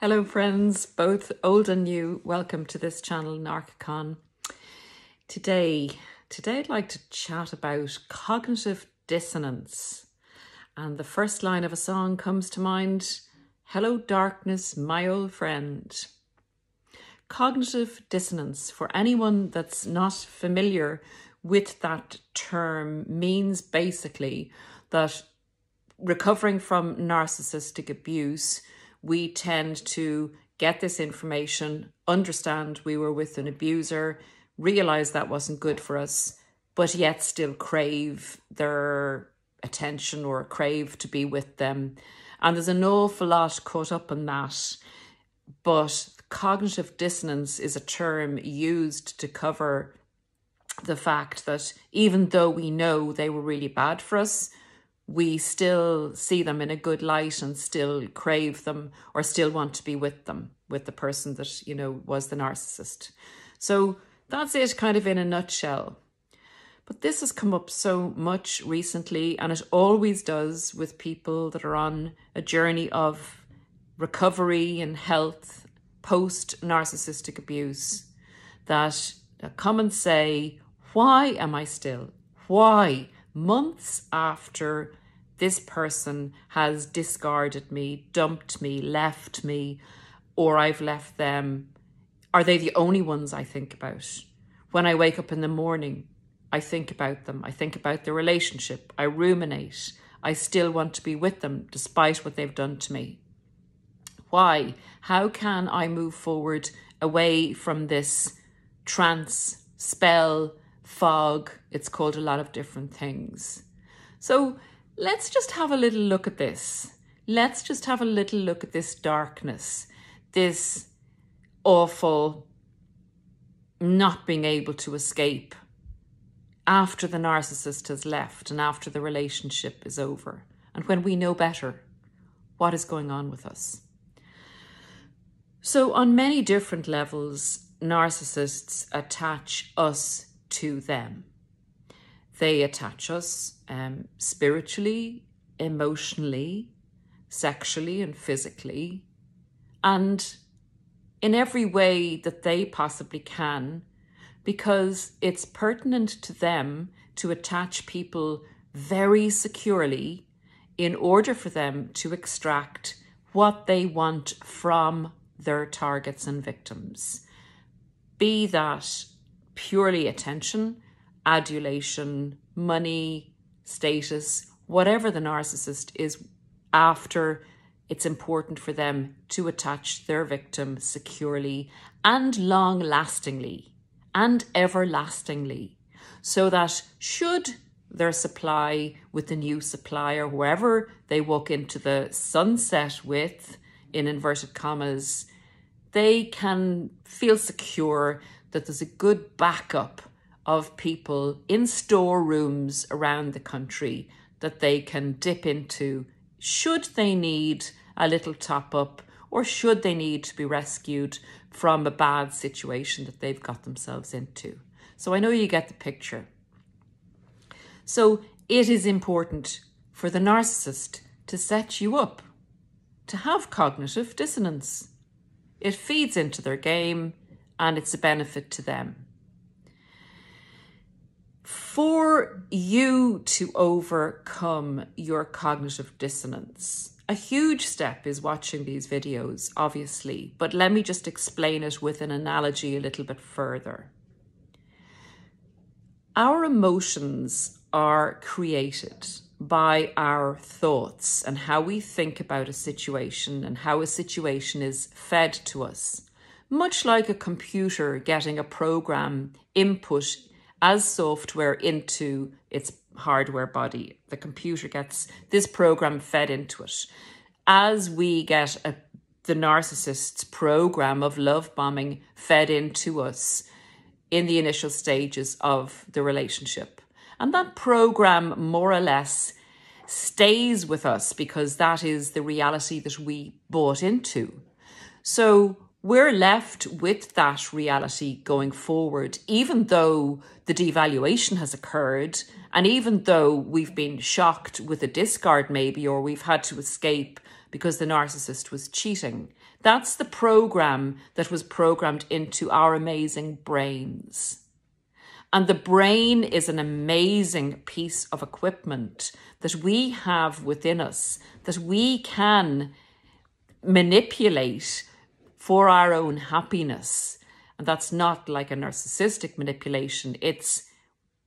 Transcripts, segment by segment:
Hello friends, both old and new. Welcome to this channel, Narc Con. Today I'd like to chat about cognitive dissonance. And the first line of a song comes to mind, "Hello darkness, my old friend." Cognitive dissonance, for anyone that's not familiar with that term, means basically that recovering from narcissistic abuse, we tend to get this information, understand we were with an abuser, realize that wasn't good for us, but yet still crave their attention or crave to be with them. And there's an awful lot caught up in that. But cognitive dissonance is a term used to cover the fact that even though we know they were really bad for us, we still see them in a good light and still crave them or still want to be with them, with the person that, you know, was the narcissist. So that's it kind of in a nutshell. But this has come up so much recently, and it always does with people that are on a journey of recovery and health post-narcissistic abuse, that come and say, why am I still? Why? Months after this person has discarded me, dumped me, left me, or I've left them, are they the only ones I think about? When I wake up in the morning, I think about them. I think about their relationship. I ruminate. I still want to be with them despite what they've done to me. Why? How can I move forward away from this trance, spell, fog? It's called a lot of different things. So let's just have a little look at this. Let's just have a little look at this darkness, this awful not being able to escape after the narcissist has left and after the relationship is over. And when we know better, what is going on with us? So on many different levels, narcissists attach us to them. They attach us spiritually, emotionally, sexually and physically, and in every way that they possibly can, because it's pertinent to them to attach people very securely in order for them to extract what they want from their targets and victims. Be that purely attention, adulation, money, status, whatever the narcissist is after, it's important for them to attach their victim securely and long-lastingly and everlastingly, so that should their supply with the new supplier, whoever they walk into the sunset with, in inverted commas, they can feel secure that there's a good backup of people in storerooms around the country that they can dip into should they need a little top up or should they need to be rescued from a bad situation that they've got themselves into. So I know you get the picture. So it is important for the narcissist to set you up, to have cognitive dissonance. It feeds into their game and it's a benefit to them. For you to overcome your cognitive dissonance, a huge step is watching these videos, obviously, but let me just explain it with an analogy a little bit further. Our emotions are created by our thoughts and how we think about a situation and how a situation is fed to us. Much like a computer getting a program input as software into its hardware body, the computer gets this program fed into it. As we get the narcissist's program of love bombing fed into us in the initial stages of the relationship. And that program more or less stays with us because that is the reality that we bought into. So we're left with that reality going forward, even though the devaluation has occurred and even though we've been shocked with a discard maybe, or we've had to escape because the narcissist was cheating. That's the program that was programmed into our amazing brains. And the brain is an amazing piece of equipment that we have within us, that we can manipulate for our own happiness. And that's not like a narcissistic manipulation. It's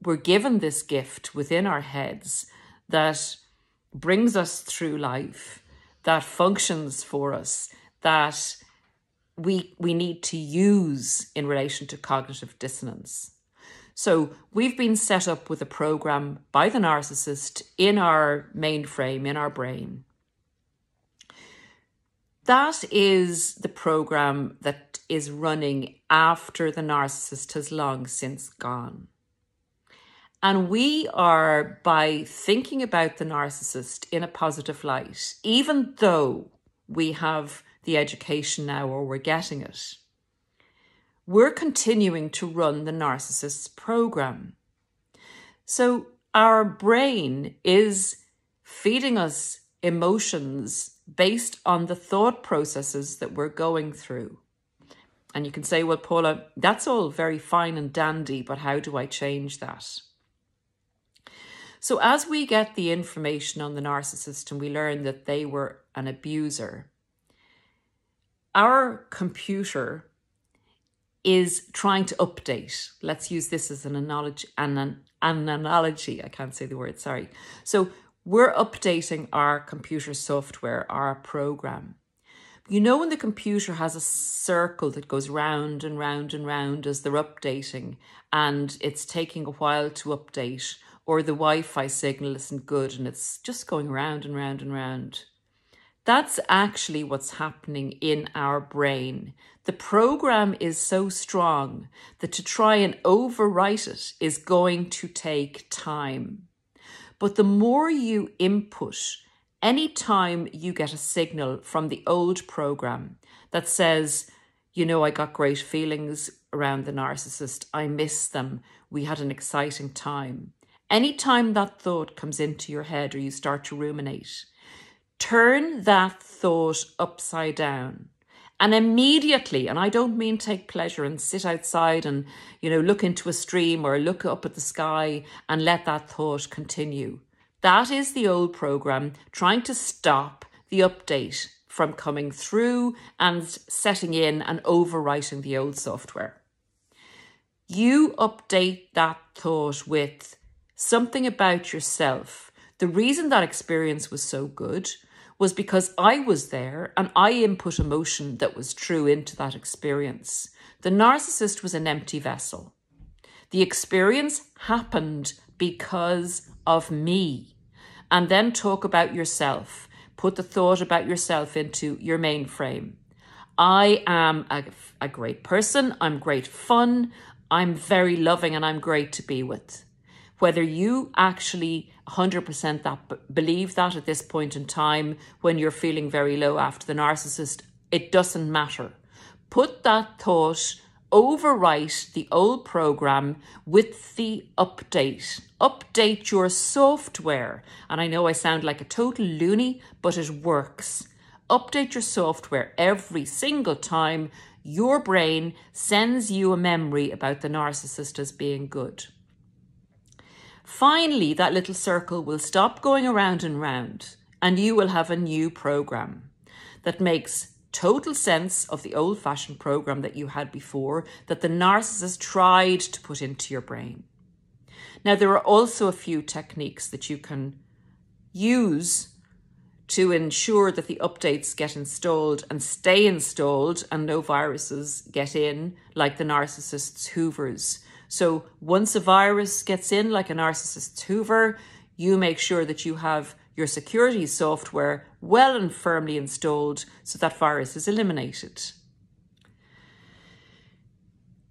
we're given this gift within our heads that brings us through life, that functions for us, that we need to use in relation to cognitive dissonance. So we've been set up with a program by the narcissist in our mainframe, in our brain. That is the program that is running after the narcissist has long since gone. And we are, by thinking about the narcissist in a positive light, even though we have the education now or we're getting it, we're continuing to run the narcissist's program. So our brain is feeding us emotions based on the thought processes that we're going through. And you can say, well, Paula, that's all very fine and dandy, but how do I change that? So as we get the information on the narcissist and we learn that they were an abuser, our computer is trying to update. Let's use this as an analogy. I can't say the word, sorry. So we're updating our computer software, our program. You know when the computer has a circle that goes round and round and round as they're updating and it's taking a while to update, or the Wi-Fi signal isn't good and it's just going round and round and round. That's actually what's happening in our brain. The program is so strong that to try and overwrite it is going to take time. But the more you input, any time you get a signal from the old program that says, you know, I got great feelings around the narcissist, I miss them, we had an exciting time. Any time that thought comes into your head or you start to ruminate, turn that thought upside down and immediately, and I don't mean take pleasure and sit outside and, you know, look into a stream or look up at the sky and let that thought continue. That is the old program trying to stop the update from coming through and setting in and overwriting the old software. You update that thought with something about yourself. The reason that experience was so good was because I was there and I input emotion that was true into that experience. The narcissist was an empty vessel. The experience happened because of me. And then talk about yourself. Put the thought about yourself into your mainframe. I am a great person. I'm great fun. I'm very loving and I'm great to be with. Whether you actually 100% believe that at this point in time, when you're feeling very low after the narcissist, it doesn't matter. Put that thought, overwrite the old program with the update. Update your software. And I know I sound like a total loony, but it works. Update your software every single time your brain sends you a memory about the narcissist as being good. Finally, that little circle will stop going around and round and you will have a new program that makes total sense of the old-fashioned program that you had before that the narcissist tried to put into your brain. Now, there are also a few techniques that you can use to ensure that the updates get installed and stay installed and no viruses get in like the narcissist's hoovers. So once a virus gets in, like a narcissist's hoover, you make sure that you have your security software well and firmly installed so that virus is eliminated.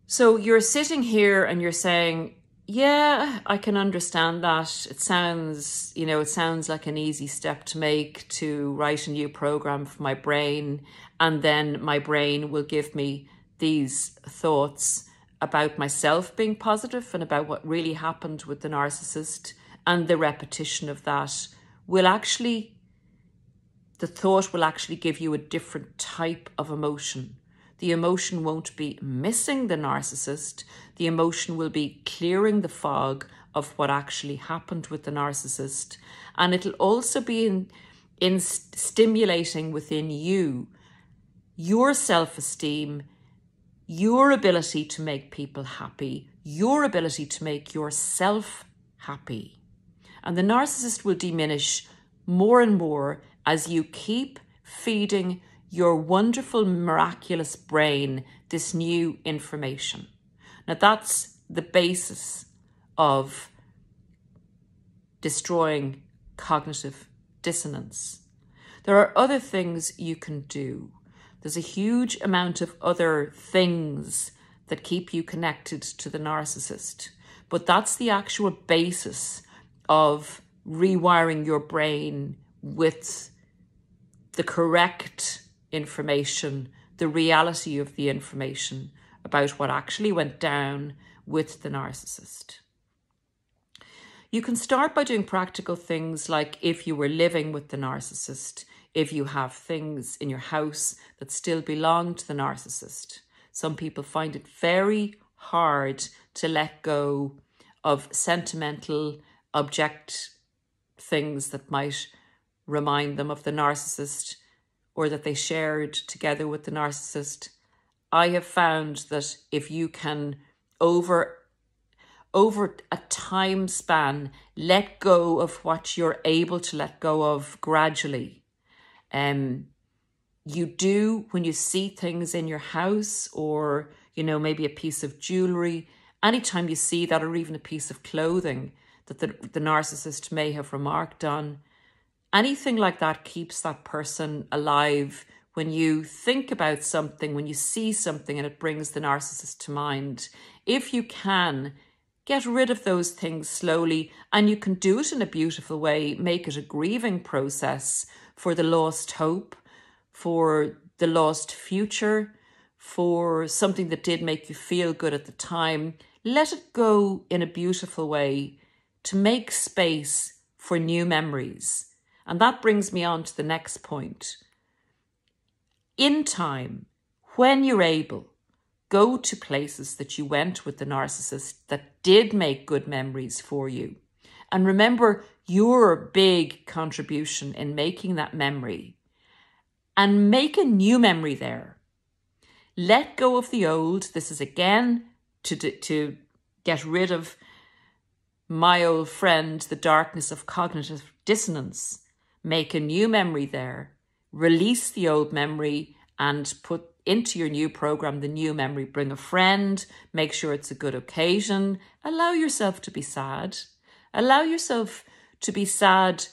So you're sitting here and you're saying, yeah, I can understand that. It sounds like an easy step to make, to write a new program for my brain. And then my brain will give me these thoughts about myself being positive and about what really happened with the narcissist, and the repetition of that will actually the thought will actually give you a different type of emotion. The emotion won't be missing the narcissist. The emotion will be clearing the fog of what actually happened with the narcissist. And it'll also be in stimulating within you, your self-esteem, your ability to make people happy, your ability to make yourself happy. And the narcissist will diminish more and more as you keep feeding your wonderful, miraculous brain this new information. Now that's the basis of destroying cognitive dissonance. There are other things you can do. There's a huge amount of other things that keep you connected to the narcissist, but that's the actual basis of rewiring your brain with the correct information, the reality of the information about what actually went down with the narcissist. You can start by doing practical things like if you were living with the narcissist, if you have things in your house that still belong to the narcissist. Some people find it very hard to let go of sentimental object things that might remind them of the narcissist or that they shared together with the narcissist. I have found that if you can over a time span, let go of what you're able to let go of gradually. You do when you see things in your house or, you know, maybe a piece of jewelry, anytime you see that or even a piece of clothing that the narcissist may have remarked on, anything like that keeps that person alive. When you think about something, when you see something and it brings the narcissist to mind, if you can, get rid of those things slowly, and you can do it in a beautiful way. Make it a grieving process for the lost hope, for the lost future, for something that did make you feel good at the time. Let it go in a beautiful way to make space for new memories. And that brings me on to the next point. In time, when you're able, go to places that you went with the narcissist that did make good memories for you. And remember your big contribution in making that memory. And make a new memory there. Let go of the old. This is again to get rid of my old friend, the darkness of cognitive dissonance. Make a new memory there, release the old memory and put into your new program the new memory. Bring a friend, make sure it's a good occasion, allow yourself to be sad. Allow yourself to be sad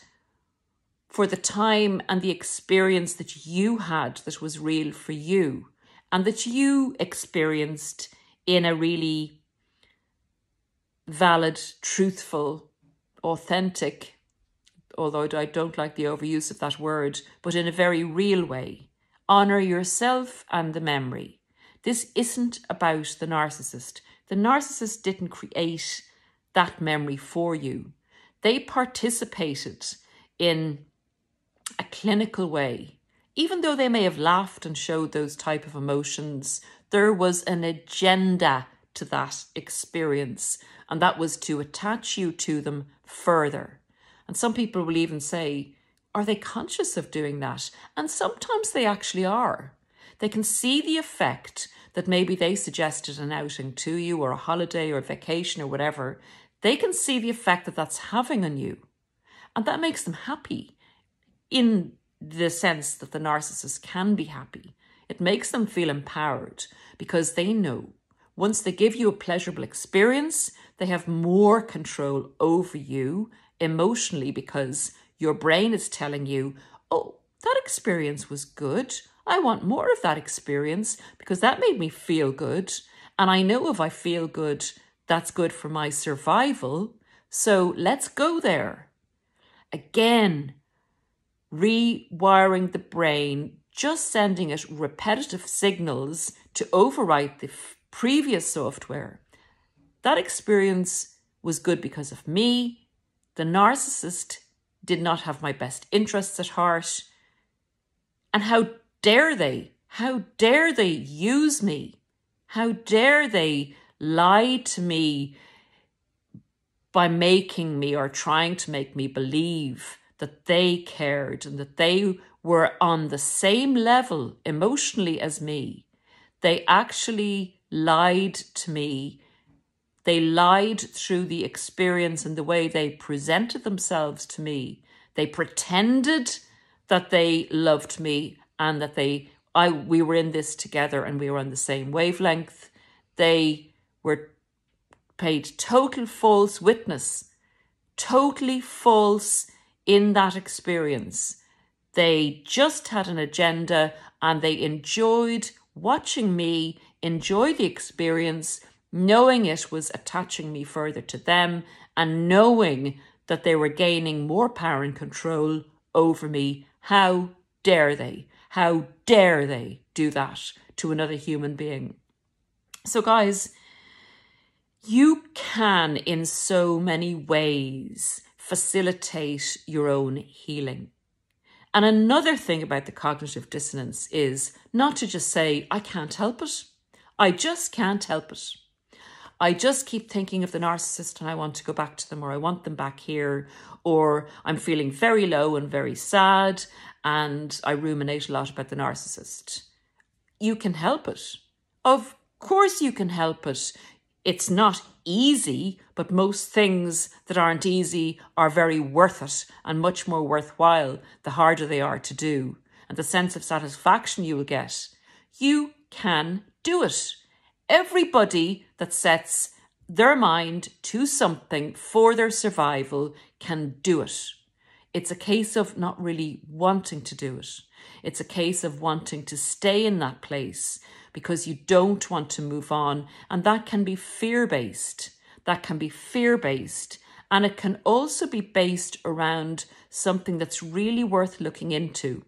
for the time and the experience that you had that was real for you and that you experienced in a really valid, truthful, authentic, although I don't like the overuse of that word, but in a very real way. Honour yourself and the memory. This isn't about the narcissist. The narcissist didn't create that memory for you. They participated in a clinical way. Even though they may have laughed and showed those type of emotions, there was an agenda to that experience, and that was to attach you to them further. And some people will even say, are they conscious of doing that? And sometimes they actually are. They can see the effect that maybe they suggested an outing to you or a holiday or a vacation or whatever. They can see the effect that that's having on you. And that makes them happy in the sense that the narcissist can be happy. It makes them feel empowered because they know once they give you a pleasurable experience, they have more control over you emotionally, because your brain is telling you, oh, that experience was good. I want more of that experience because that made me feel good. And I know if I feel good, that's good for my survival. So let's go there. Again, rewiring the brain, just sending it repetitive signals to overwrite the previous software. That experience was good because of me. The narcissist did not have my best interests at heart. And how dare they? How dare they use me? How dare they lie to me by making me or trying to make me believe that they cared and that they were on the same level emotionally as me. They actually lied to me. They lied through the experience and the way they presented themselves to me. They pretended that they loved me and that we were in this together and we were on the same wavelength. They were paid total false witness, totally false in that experience. They just had an agenda and they enjoyed watching me enjoy the experience, knowing it was attaching me further to them and knowing that they were gaining more power and control over me. How dare they? How dare they do that to another human being? So guys, you can in so many ways facilitate your own healing. And another thing about the cognitive dissonance is not to just say, I can't help it. I just can't help it. I just keep thinking of the narcissist and I want to go back to them, or I want them back here, or I'm feeling very low and very sad and I ruminate a lot about the narcissist. You can help it. Of course you can help it. It's not easy, but most things that aren't easy are very worth it and much more worthwhile the harder they are to do. And the sense of satisfaction you will get, you can do it. Everybody that sets their mind to something for their survival can do it. It's a case of not really wanting to do it. It's a case of wanting to stay in that place because you don't want to move on. And that can be fear-based. That can be fear-based. And it can also be based around something that's really worth looking into.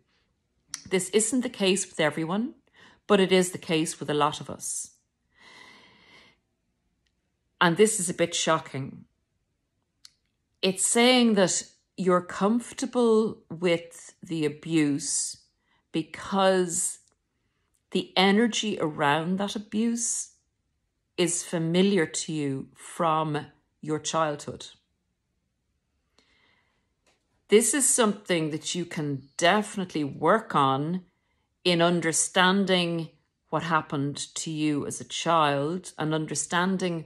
This isn't the case with everyone, but it is the case with a lot of us. And this is a bit shocking. It's saying that you're comfortable with the abuse because the energy around that abuse is familiar to you from your childhood. This is something that you can definitely work on in understanding what happened to you as a child and understanding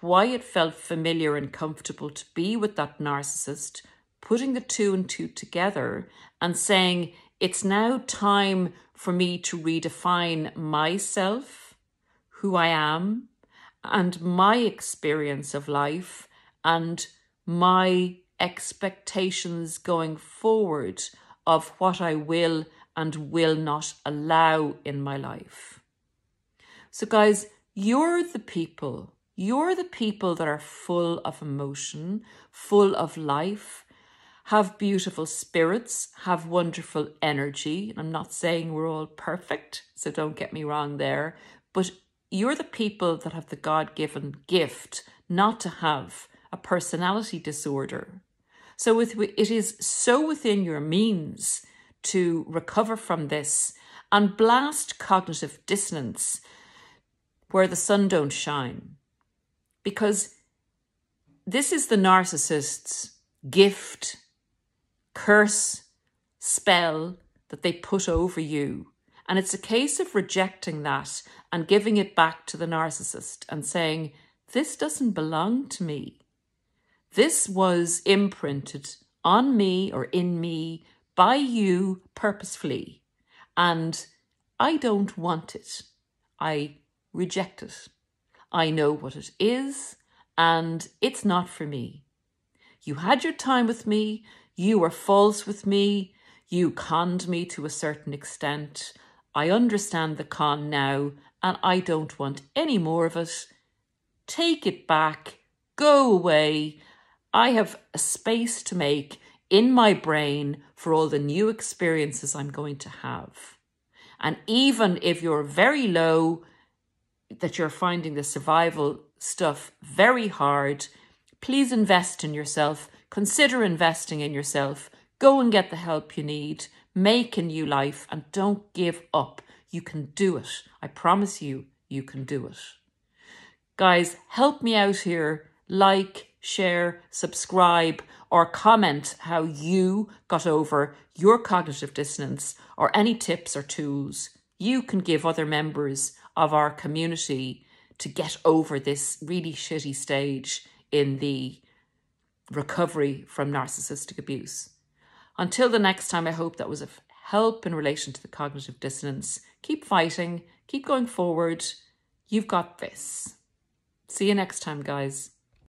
why it felt familiar and comfortable to be with that narcissist, putting the two and two together and saying, it's now time for me to redefine myself, who I am, and my experience of life and my expectations going forward of what I will and will not allow in my life. So guys, you're the people that are full of emotion, full of life, have beautiful spirits, have wonderful energy. I'm not saying we're all perfect, so don't get me wrong there. But you're the people that have the God-given gift not to have a personality disorder. So it is so within your means to recover from this and blast cognitive dissonance where the sun don't shine. Because this is the narcissist's gift, curse, spell that they put over you. And it's a case of rejecting that and giving it back to the narcissist and saying, this doesn't belong to me. This was imprinted on me or in me by you purposefully. And I don't want it. I reject it. I know what it is, and it's not for me. You had your time with me, you were false with me, you conned me to a certain extent. I understand the con now, and I don't want any more of it. Take it back, go away. I have a space to make in my brain for all the new experiences I'm going to have. And even if you're very low, that you're finding the survival stuff very hard, please invest in yourself. Consider investing in yourself. Go and get the help you need. Make a new life and don't give up. You can do it. I promise you, you can do it. Guys, help me out here. Like, share, subscribe, or comment how you got over your cognitive dissonance or any tips or tools you can give other members of our community to get over this really shitty stage in the recovery from narcissistic abuse. Until the next time, I hope that was of help in relation to the cognitive dissonance. Keep fighting, keep going forward. You've got this. See you next time, guys.